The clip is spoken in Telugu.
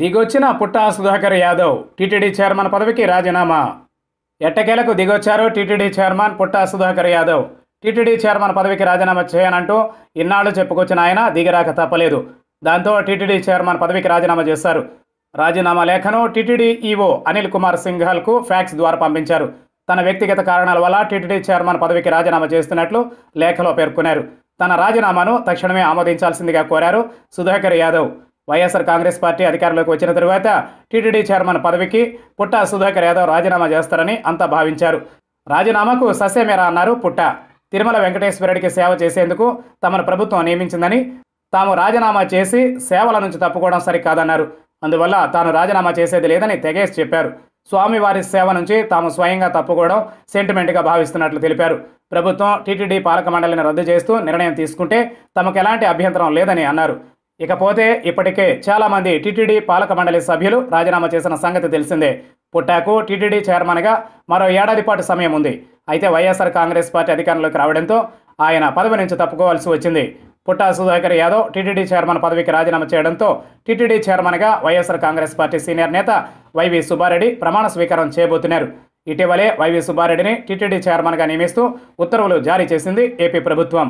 దిగొచ్చిన పుట్టా సుధాకర్ యాదవ్ టీటీడీ చైర్మన్ పదవికి రాజీనామా. ఎట్టకేలకు దిగొచ్చారు TTD chairman Putta Sudhakar Yadav. TTD chairman పదవికి రాజీనామా చేయనంటూ ఇన్నాళ్ళు చెప్పుకొచ్చిన ఆయన దిగిరాక తప్పలేదు. దాంతో టీటీడీ చైర్మన్ పదవికి రాజీనామా చేశారు. రాజీనామా లేఖను టీటీడీ ఈవో అనిల్ కుమార్ సింఘాల్కు ఫ్యాక్స్ ద్వారా పంపించారు. తన వ్యక్తిగత కారణాల వల్ల టీటీడీ చైర్మన్ పదవికి రాజీనామా చేస్తున్నట్లు లేఖలో పేర్కొన్నారు. తన రాజీనామాను తక్షణమే ఆమోదించాల్సిందిగా కోరారు సుధాకర్ యాదవ్. వైఎస్ఆర్ కాంగ్రెస్ పార్టీ అధికారంలోకి వచ్చిన తరువాత టీటీడీ చైర్మన్ పదవికి పుట్టా సుధాకర్ యాదవ్ రాజీనామా చేస్తారని అంతా భావించారు. రాజీనామాకు ససేమేరా అన్నారు పుట్టా. తిరుమల వెంకటేశ్వర రెడ్డికి సేవ చేసేందుకు తమను ప్రభుత్వం నియమించిందని, తాము రాజీనామా చేసి సేవల నుంచి తప్పుకోవడం సరికాదన్నారు. అందువల్ల తాను రాజీనామా చేసేది లేదని తెగేసి చెప్పారు. స్వామివారి సేవ నుంచి తాము స్వయంగా తప్పుకోవడం సెంటిమెంట్గా భావిస్తున్నట్లు తెలిపారు. ప్రభుత్వం టీటీడీ పాలక మండలిని రద్దు చేస్తూ నిర్ణయం తీసుకుంటే తమకు ఎలాంటి అభ్యంతరం లేదని అన్నారు. ఇకపోతే ఇప్పటికే చాలామంది టీటీడీ పాలక మండలి సభ్యులు రాజీనామా చేసిన సంగతి తెలిసిందే. పుట్టాకు టీటీడీ చైర్మన్గా మరో ఏడాది పాటు సమయం ఉంది. అయితే వైఎస్ఆర్ కాంగ్రెస్ పార్టీ అధికారంలోకి రావడంతో ఆయన పదవి నుంచి తప్పుకోవాల్సి వచ్చింది. పుట్టా సుధాకర్ యాదవ్ టీటీడీ చైర్మన్ పదవికి రాజీనామా చేయడంతో టీటీడీ చైర్మన్గా వైఎస్ఆర్ కాంగ్రెస్ పార్టీ సీనియర్ నేత వైవి సుబ్బారెడ్డి ప్రమాణ స్వీకారం చేయబోతున్నారు. ఇటీవలే వైవి సుబ్బారెడ్డిని టీటీడీ చైర్మన్గా నియమిస్తూ ఉత్తర్వులు జారీ చేసింది ఏపీ ప్రభుత్వం.